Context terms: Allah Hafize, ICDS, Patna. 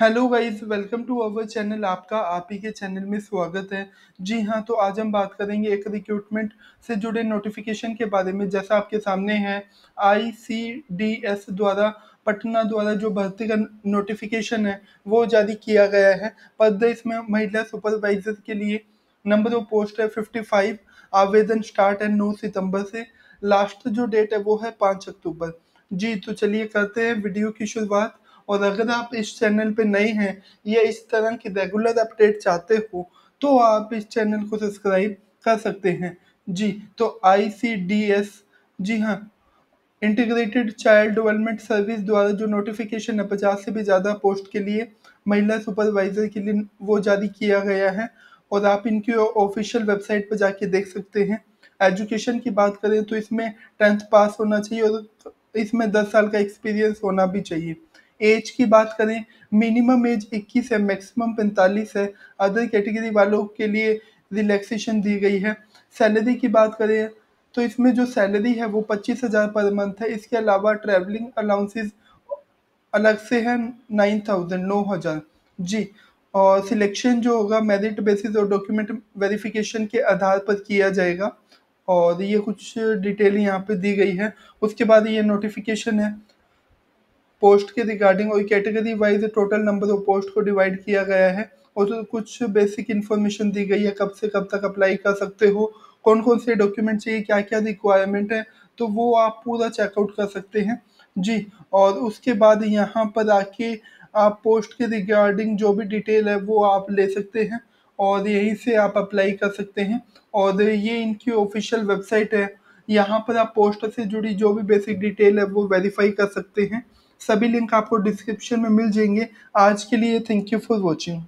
Hello guys, welcome to our channel. आपका आप ही के चैनल में स्वागत है। जी हाँ, तो आज हम बात करेंगे एक रिक्रूटमेंट से जुड़े नोटिफिकेशन के बारे में। जैसा आपके सामने है, ICDS द्वारा पटना द्वारा जो भर्ती का नोटिफिकेशन है वो जारी किया गया है। पद इसमें महिला सुपरवाइजर के लिए नंबर ऑफ पोस्ट है 55। आवेदन स्टार्ट है 9 सितंबर से। लास्ट जो डेट है वो है 5 अक्टूबर। जी, तो चलिए करते हैं वीडियो की शुरुआत। और अगर आप इस चैनल पे नए हैं या इस तरह की रेगुलर अपडेट चाहते हो तो आप इस चैनल को सब्सक्राइब कर सकते हैं। जी, तो ICDS, जी हाँ, इंटीग्रेटेड चाइल्ड डेवलपमेंट सर्विस द्वारा जो नोटिफिकेशन है 50 से भी ज़्यादा पोस्ट के लिए महिला सुपरवाइजर के लिए वो जारी किया गया है। और आप इनकी ऑफिशियल वेबसाइट पर जाके देख सकते हैं। एजुकेशन की बात करें तो इसमें 10th पास होना चाहिए और इसमें 10 साल का एक्सपीरियंस होना भी चाहिए। एज की बात करें, मिनिमम एज 21 है, मैक्सिमम 45 है। अदर कैटेगरी वालों के लिए रिलैक्सेशन दी गई है। सैलरी की बात करें तो इसमें जो सैलरी है वो 25,000 पर मंथ है। इसके अलावा ट्रैवलिंग अलाउंसेस अलग से है 9,000। जी, और सिलेक्शन जो होगा मेरिट बेसिस और डॉक्यूमेंट वेरिफिकेशन के आधार पर किया जाएगा। और ये कुछ डिटेल यहाँ पे दी गई है। उसके बाद ये नोटिफिकेशन है पोस्ट के रिगार्डिंग और category wise total number of post को डिवाइड किया गया है। और तो कुछ बेसिक इन्फॉर्मेशन दी गई है, कब से कब तक अप्लाई कर सकते हो, कौन कौन से डॉक्यूमेंट चाहिए, क्या क्या रिक्वायरमेंट है, तो वो आप पूरा चेकआउट कर सकते हैं। जी, और उसके बाद यहाँ पर आके आप पोस्ट के रिगार्डिंग जो भी डिटेल है वो आप ले सकते हैं और यहीं से आप अप्लाई कर सकते हैं। और ये इनकी ऑफिशियल वेबसाइट है, यहाँ पर आप पोस्ट से जुड़ी जो भी बेसिक डिटेल है वो वेरीफाई कर सकते हैं। सभी लिंक आपको डिस्क्रिप्शन में मिल जाएंगे। आज के लिए थैंक यू फॉर वॉचिंग।